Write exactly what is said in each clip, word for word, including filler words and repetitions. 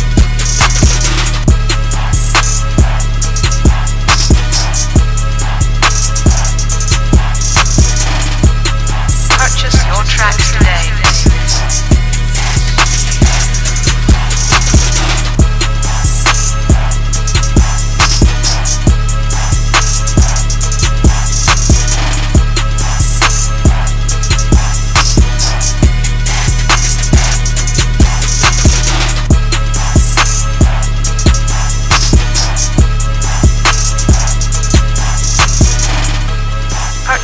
Tracks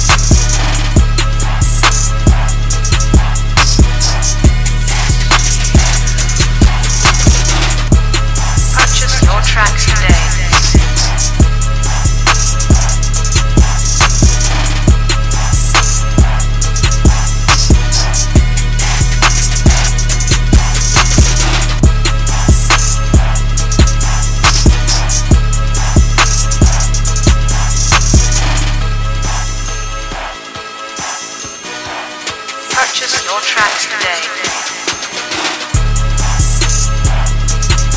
today. Purchase